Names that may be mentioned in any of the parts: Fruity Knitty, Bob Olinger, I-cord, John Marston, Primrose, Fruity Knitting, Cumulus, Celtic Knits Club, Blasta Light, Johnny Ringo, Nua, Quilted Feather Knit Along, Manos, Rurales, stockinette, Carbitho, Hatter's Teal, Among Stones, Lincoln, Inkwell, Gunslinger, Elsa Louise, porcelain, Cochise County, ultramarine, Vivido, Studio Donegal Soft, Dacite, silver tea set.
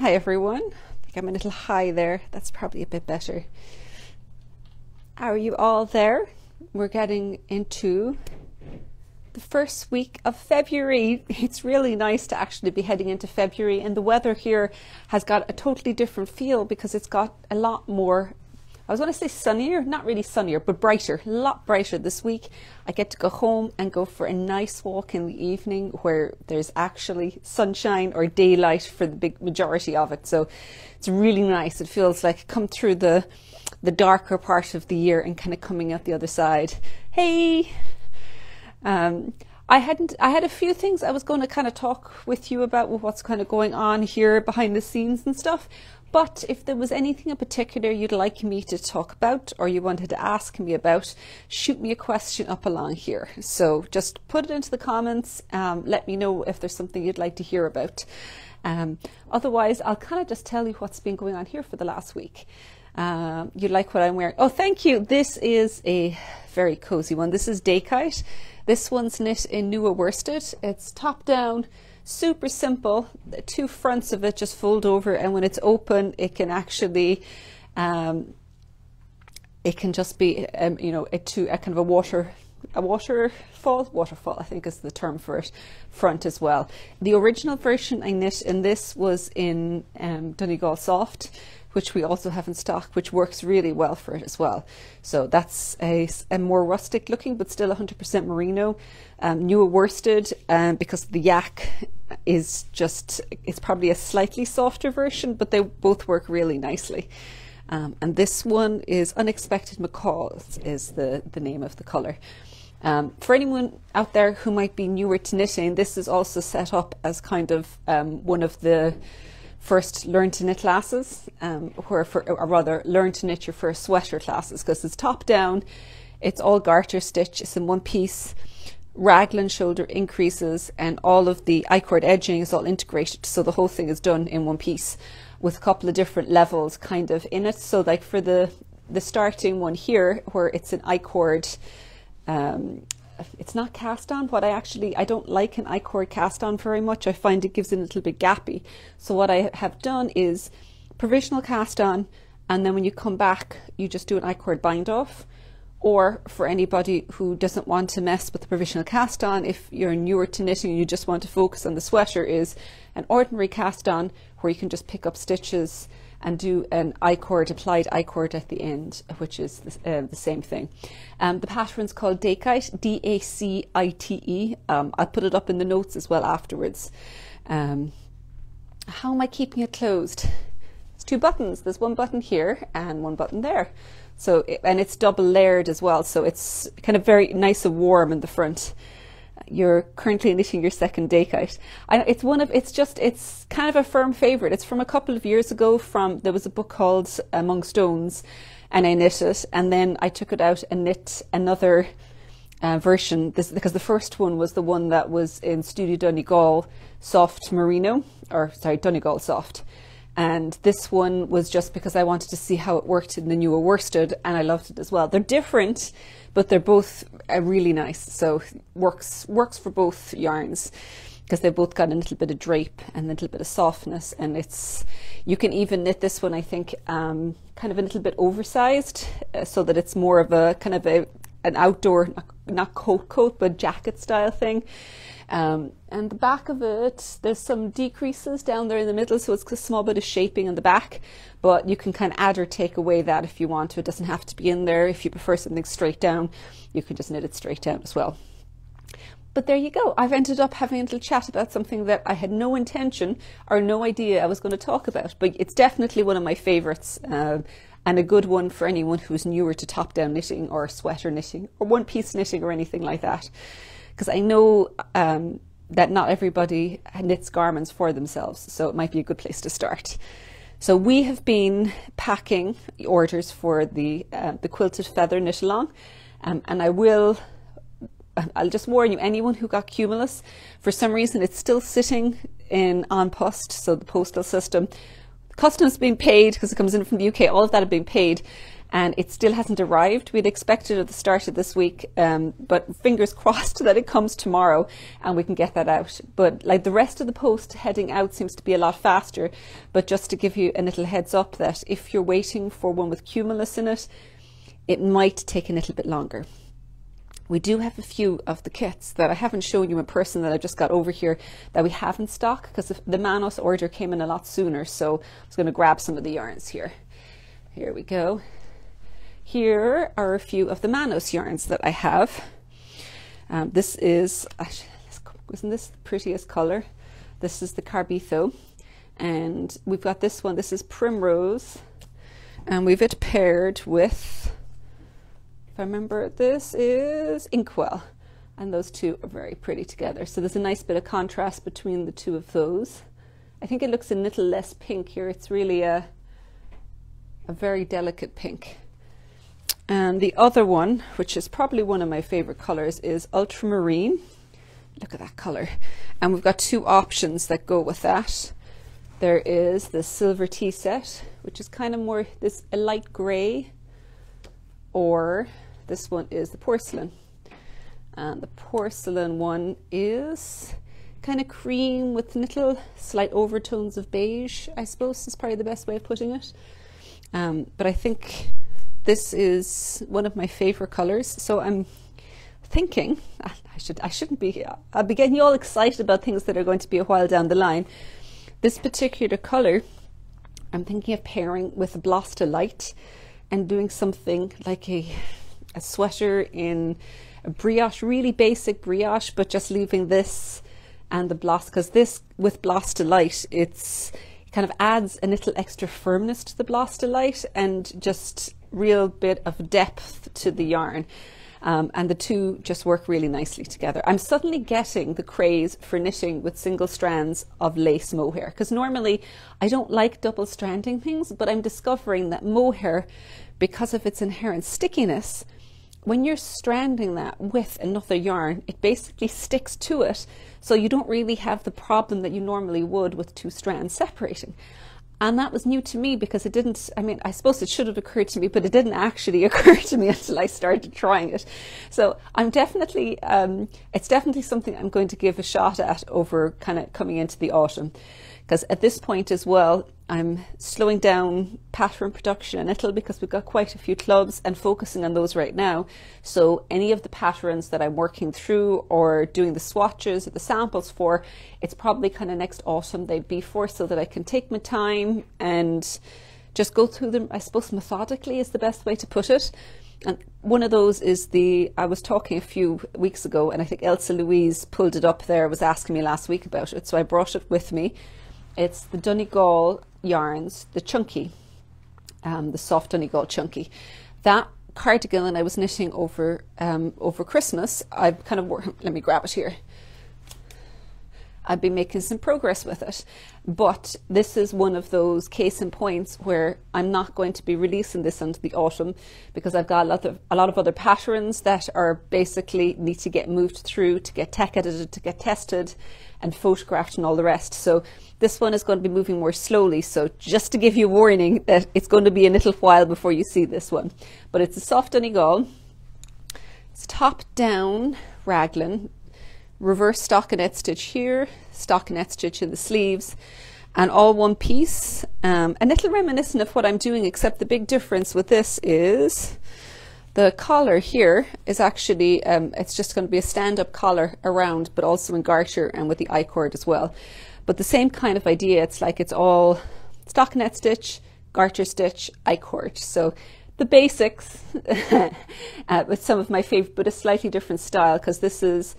Hi everyone, I think I'm a little high there, that's probably a bit better. Are you all there? We're getting into the first week of February. It's really nice to actually be heading into February, and the weather here has got a totally different feel because it's got a lot more, I was going to say sunnier, not really sunnier, but brighter, a lot brighter this week. I get to go home and go for a nice walk in the evening where there's actually sunshine or daylight for the big majority of it. So it's really nice. It feels like come through the darker part of the year and kind of coming out the other side. Hey! I had a few things I was going to kind of talk with you about with what's kind of going on here behind the scenes and stuff. But if there was anything in particular you'd like me to talk about or you wanted to ask me about, shoot me a question up along here. So just put it into the comments, let me know if there's something you'd like to hear about. Otherwise, I'll kind of just tell you what's been going on here for the last week. You like what I'm wearing? Oh, thank you. This is a very cozy one. This is Dacite. This one's knit in Nua worsted. It's top down. Super simple. The two fronts of it just fold over, and when it's open it can actually it can just be you know, a kind of a waterfall I think is the term for it, front as well. The original version I knit in this was in Donegal Soft, which we also have in stock, which works really well for it as well. So that's a more rustic looking, but still 100% merino, Nua worsted, because the yak is just, it's probably a slightly softer version, but they both work really nicely. And this one is Unexpected Macaws is the name of the color. For anyone out there who might be newer to knitting, this is also set up as kind of one of the first learn to knit classes, or rather learn to knit your first sweater classes, because it's top down, it's all garter stitch, it's in one piece, raglan shoulder increases, and all of the I-cord edging is all integrated, so the whole thing is done in one piece with a couple of different levels kind of in it. So like for the starting one here where it's an I-cord, it's not cast on. What I don't like an I-cord cast on very much. I find it gives it a little bit gappy. So what I have done is provisional cast on, and then when you come back you just do an I-cord bind off. Or for anybody who doesn't want to mess with the provisional cast on, if you're newer to knitting and you just want to focus on the sweater, is an ordinary cast on where you can just pick up stitches and do an I-cord, applied I-cord at the end, which is the same thing. The pattern's called Dacite, D-A-C-I-T-E. I'll put it up in the notes as well afterwards. How am I keeping it closed? It's two buttons. There's one button here and one button there. So, and it's double layered as well, so it's kind of very nice and warm in the front. You're currently knitting your second Dacite. It's kind of a firm favorite. It's from a couple of years ago. There was a book called Among Stones, and I knit it, and then I took it out and knit another version, because the first one was the one that was in Studio Donegal Soft merino, or sorry, Donegal Soft, and this one was just because I wanted to see how it worked in the newer worsted, and I loved it as well. They're different, but they're both really nice, so works for both yarns, because they've both got a little bit of drape and a little bit of softness, and it's, you can even knit this one, I think, kind of a little bit oversized, so that it's more of a kind of an outdoor, not coat, but jacket style thing. And the back of it, there's some decreases down there in the middle, so it's a small bit of shaping in the back, but you can kind of add or take away that if you want to. It doesn't have to be in there. If you prefer something straight down, you can just knit it straight down as well. But there you go. I've ended up having a little chat about something that I had no intention or no idea I was going to talk about, but it's definitely one of my favorites, and a good one for anyone who's newer to top-down knitting or sweater knitting or one-piece knitting or anything like that. Because I know that not everybody knits garments for themselves, so it might be a good place to start. So we have been packing orders for the Quilted Feather Knit Along, and I'll just warn you, anyone who got Cumulus, for some reason it's still sitting on post, so the postal system. Customs being paid, because it comes in from the UK, all of that had been paid. and it still hasn't arrived. We'd expected at the start of this week, but fingers crossed that it comes tomorrow and we can get that out. But like the rest of the post heading out seems to be a lot faster, but just to give you a little heads up that if you're waiting for one with Cumulus in it, it might take a little bit longer. We do have a few of the kits that I haven't shown you in person that I just got over here that we have in stock, because the Manos order came in a lot sooner, so I was going to grab some of the yarns here. Here we go. Here are a few of the Manos yarns that I have. This is, isn't this the prettiest colour? This is the Carbitho, and we've got this one. This is Primrose, and we've it paired with, if I remember, this is Inkwell, and those two are very pretty together. So there's a nice bit of contrast between the two of those. I think it looks a little less pink here. It's really a very delicate pink. And the other one, which is probably one of my favorite colors, is Ultramarine. Look at that color. And we've got two options that go with that. There is the Silver Tea Set, which is kind of more this a light gray, or this one is the Porcelain. And the Porcelain one is kind of cream with little slight overtones of beige, I suppose is probably the best way of putting it. But I think this is one of my favorite colors. So I'm thinking, I'll be getting you all excited about things that are going to be a while down the line. This particular color, I'm thinking of pairing with Blasta Light and doing something like a sweater in a brioche, really basic brioche, but just leaving this and the Blasta, because this with Blasta Light, it kind of adds a little extra firmness to the Blasta Light and just real bit of depth to the yarn, and the two just work really nicely together. I'm suddenly getting the craze for knitting with single strands of lace mohair, because normally I don't like double stranding things, but I'm discovering that mohair, because of its inherent stickiness, when you're stranding that with another yarn, it basically sticks to it, so you don't really have the problem that you normally would with two strands separating. And that was new to me, because it didn't, I mean, I suppose it should have occurred to me, but it didn't actually occur to me until I started trying it. So I'm definitely, it's definitely something I'm going to give a shot at over kind of coming into the autumn. Because at this point as well, I'm slowing down pattern production a little, because we've got quite a few clubs and focusing on those right now. So any of the patterns that I'm working through or doing the swatches or the samples for, it's probably kind of next autumn they'd be for, so that I can take my time and just go through them, I suppose methodically is the best way to put it. And one of those is the, I was talking a few weeks ago, and I think Elsa Louise pulled it up there, was asking me last week about it, so I brought it with me. It's the Donegal yarns, the Chunky, the Soft Donegal Chunky. That cardigan that I was knitting over over Christmas, I've kind of let me grab it here. I've been making some progress with it, but this is one of those case in points where I'm not going to be releasing this into the autumn, because I've got a lot of other patterns that are basically need to get moved through, to get tech edited, to get tested and photographed and all the rest. So this one is going to be moving more slowly, so just to give you a warning that it's going to be a little while before you see this one. But it's a Soft Donegal, it's top down raglan, reverse stockinette stitch here, stockinette stitch in the sleeves, and all one piece. A little reminiscent of what I'm doing, except the big difference with this is the collar here is actually, it's just going to be a stand-up collar around, but also in garter and with the I-cord as well. But the same kind of idea, it's like it's all stockinette stitch, garter stitch, I-cord. So the basics, with some of my favorite, but a slightly different style, because this is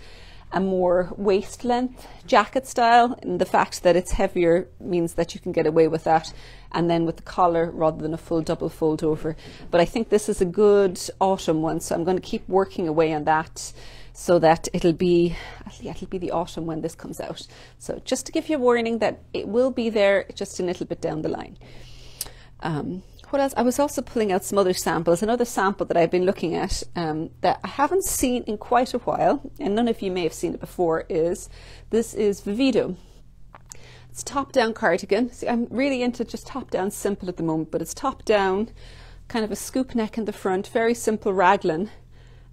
a more waist length jacket style, and the fact that it's heavier means that you can get away with that, and then with the collar rather than a full double fold over. But I think this is a good autumn one, so I'm going to keep working away on that, so that it'll be the autumn when this comes out. So just to give you a warning that it will be there just a little bit down the line. What else? I was also pulling out some other samples. Another sample that I've been looking at that I haven't seen in quite a while, and none of you may have seen it before, is this is Vivido. It's top-down cardigan. See, I'm really into just top-down simple at the moment, but it's top-down kind of a scoop neck in the front, very simple raglan,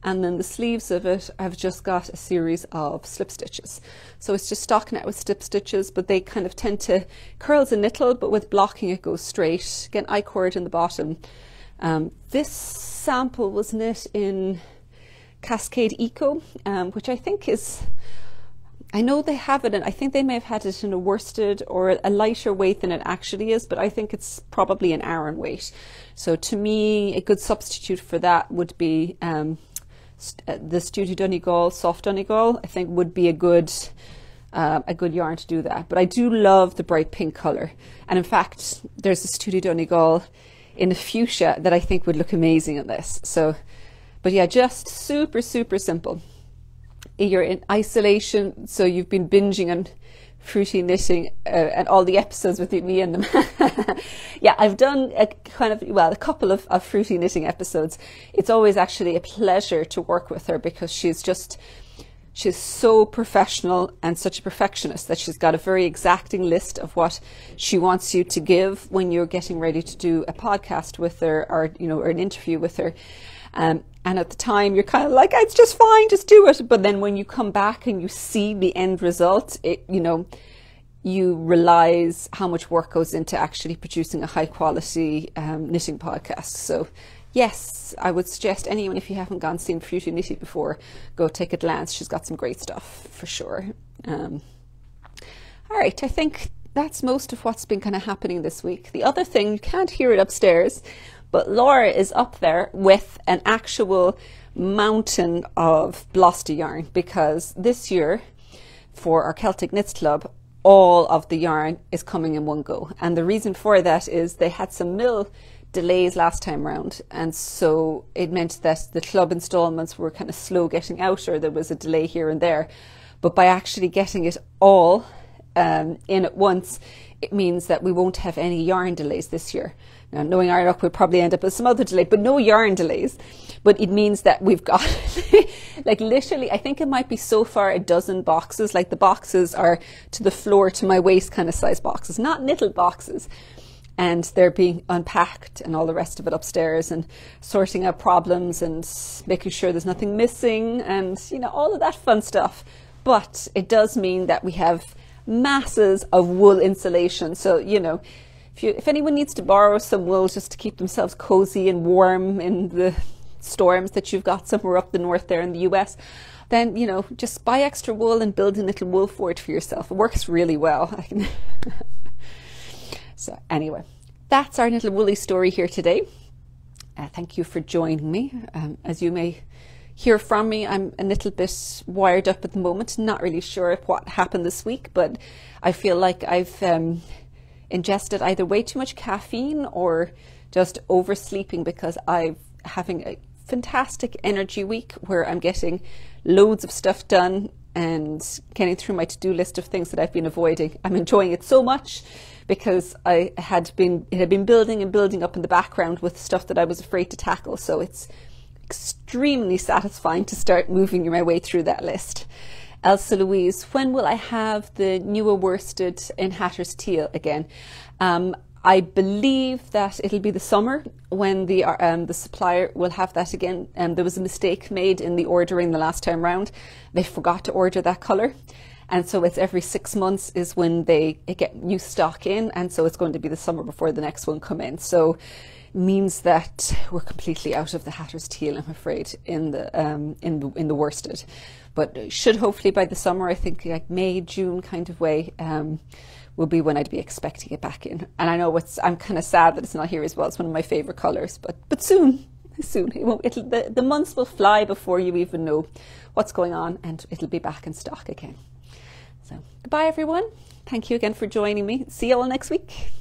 and then the sleeves of it I've just got a series of slip stitches. So it's just stockinette with slip stitches, but they kind of tend to curls a little, but with blocking it goes straight. Again, I-cord in the bottom. This sample was knit in Cascade Eco, which I think is, I know they have it, and I think they may have had it in a worsted or a lighter weight than it actually is, but I think it's probably an Aran weight. So to me, a good substitute for that would be the Studio Donegal Soft Donegal. I think would be a good yarn to do that. But I do love the bright pink color, and in fact, there's a Studio Donegal in a fuchsia that I think would look amazing in this. So, but yeah, just super, super simple. You're in isolation, so you've been binging on Fruity Knitting and all the episodes with me in them. Yeah, I've done a couple of Fruity Knitting episodes. It's always actually a pleasure to work with her, because she's so professional and such a perfectionist that she's got a very exacting list of what she wants you to give when you're getting ready to do a podcast with her, or you know, or an interview with her. And at the time you're kind of like, it's just fine, just do it. But then when you come back and you see the end result, you know, you realize how much work goes into actually producing a high quality knitting podcast. So yes, I would suggest anyone, if you haven't seen Fruity Knitty before, go take a glance. She's got some great stuff for sure. All right, I think that's most of what's been kind of happening this week. The other thing, you can't hear it upstairs, but Laura is up there with an actual mountain of Blasta yarn, because this year for our Celtic Knits Club, all of the yarn is coming in one go. And the reason for that is they had some mill delays last time round, and so it meant that the club installments were kind of slow getting out, or there was a delay here and there. But by actually getting it all in at once, it means that we won't have any yarn delays this year. Now, knowing Ireland, we'll probably end up with some other delay, but no yarn delays. But it means that we've got like literally, I think it might be so far a dozen boxes. Like the boxes are to the floor, to my waist kind of size boxes, not little boxes. And they're being unpacked and all the rest of it upstairs, and sorting out problems and making sure there's nothing missing, and you know, all of that fun stuff. But it does mean that we have masses of wool insulation. So you know, if anyone needs to borrow some wool just to keep themselves cozy and warm in the storms that you've got somewhere up the north there in the US, then you know, just buy extra wool and build a little wool fort for yourself. It works really well. So anyway, that's our little woolly story here today. Thank you for joining me. As you may hear from me, I'm a little bit wired up at the moment, not really sure what happened this week, but I feel like I've ingested either way too much caffeine or just oversleeping, because I'm having a fantastic energy week where I'm getting loads of stuff done and getting through my to-do list of things that I've been avoiding. I'm enjoying it so much, because it had been building and building up in the background with stuff that I was afraid to tackle. So it's extremely satisfying to start moving my way through that list. Elsa Louise, when will I have the Nua worsted in Hatter's Teal again? I believe that it'll be the summer when the supplier will have that again. There was a mistake made in the ordering the last time round. They forgot to order that colour, and so it's every 6 months is when they get new stock in, and so it's going to be the summer before the next one come in. So means that we're completely out of the Hatter's Teal, I'm afraid, in the worsted, but should hopefully by the summer, I think like May, June kind of way, will be when I'd be expecting it back in. And I know I'm kind of sad that it's not here as well. It's one of my favorite colors, but soon the months will fly before you even know what's going on, and it'll be back in stock again. So goodbye everyone. Thank you again for joining me. See you all next week.